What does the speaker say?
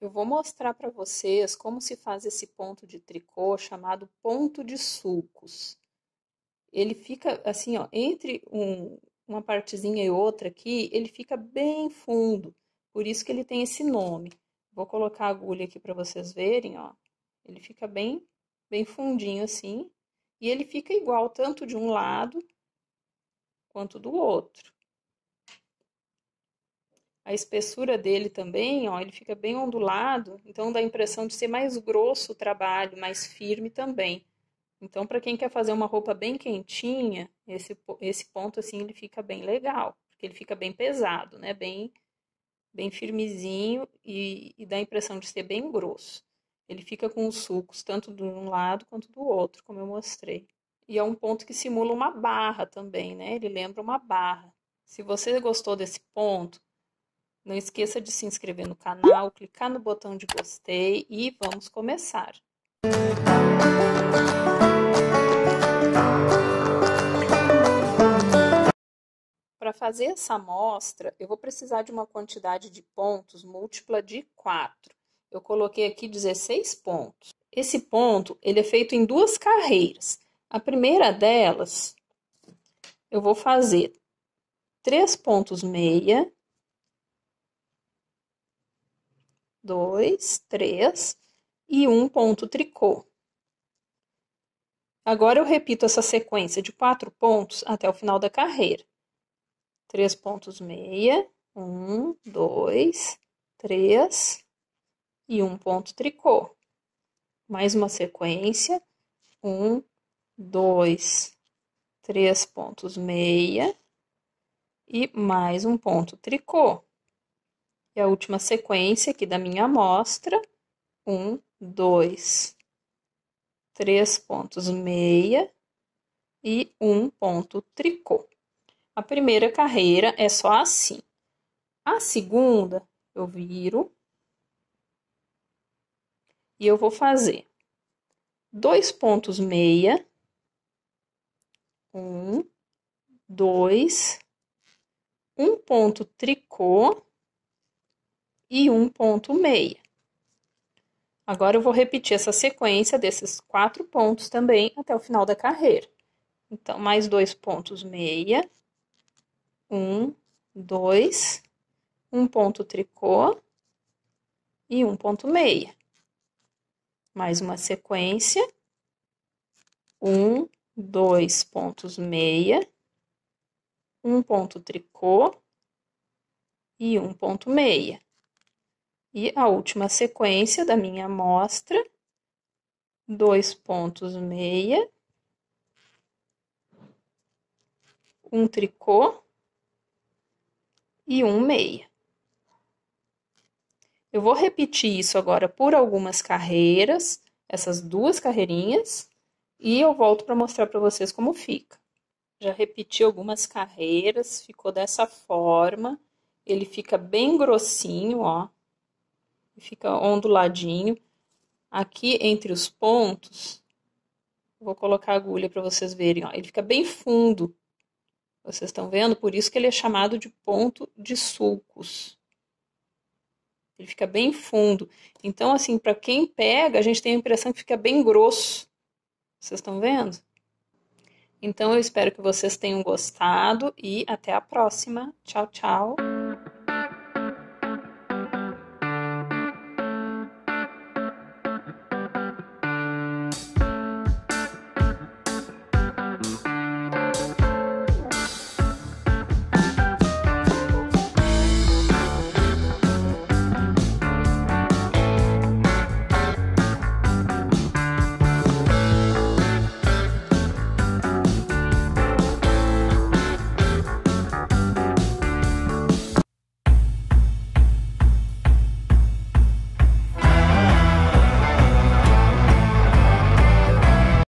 Eu vou mostrar para vocês como se faz esse ponto de tricô chamado ponto de sulcos. Ele fica assim, ó, entre uma partezinha e outra aqui, ele fica bem fundo, por isso que ele tem esse nome. Vou colocar a agulha aqui para vocês verem, ó. Ele fica bem fundinho assim, e ele fica igual tanto de um lado quanto do outro. A espessura dele também, ó, ele fica bem ondulado, então dá a impressão de ser mais grosso o trabalho, mais firme também. Então, para quem quer fazer uma roupa bem quentinha, esse ponto assim, ele fica bem legal, porque ele fica bem pesado, né? Bem firmezinho e dá a impressão de ser bem grosso. Ele fica com os sulcos, tanto de um lado quanto do outro, como eu mostrei. E é um ponto que simula uma barra também, né? Ele lembra uma barra. Se você gostou desse ponto, não esqueça de se inscrever no canal, clicar no botão de gostei e vamos começar! Para fazer essa amostra, eu vou precisar de uma quantidade de pontos múltipla de 4. Eu coloquei aqui 16 pontos. Esse ponto, ele é feito em 2 carreiras. A primeira delas, eu vou fazer 3 pontos meia, 2, 3 e 1 ponto tricô. Agora, eu repito essa sequência de 4 pontos até o final da carreira. 3 pontos meia, 1, 2, 3 e 1 ponto tricô. Mais uma sequência, 1, 2, 3 pontos meia e mais 1 ponto tricô. E a última sequência aqui da minha amostra, 1, 2, 3 pontos meia e 1 ponto tricô. A primeira carreira é só assim. A segunda, eu viro e eu vou fazer 2 pontos meia, 1, 2, 1 ponto tricô e 1 ponto meia. Agora, eu vou repetir essa sequência desses 4 pontos também até o final da carreira. Então, mais 2 pontos meia, 1, 2, 1 ponto tricô e 1 ponto meia. Mais uma sequência, 1, 2 pontos meia, 1 ponto tricô e 1 ponto meia. E a última sequência da minha amostra, 2 pontos meia, 1 tricô e 1 meia. Eu vou repetir isso agora por algumas carreiras, essas 2 carreirinhas, e eu volto para mostrar para vocês como fica. Já repeti algumas carreiras, ficou dessa forma, ele fica bem grossinho, ó. Fica onduladinho. Aqui entre os pontos, vou colocar a agulha para vocês verem, ó, ele fica bem fundo. Vocês estão vendo? Por isso que ele é chamado de ponto de sulcos. Ele fica bem fundo. Então, assim, para quem pega, a gente tem a impressão que fica bem grosso. Vocês estão vendo? Então, eu espero que vocês tenham gostado e até a próxima. Tchau, tchau!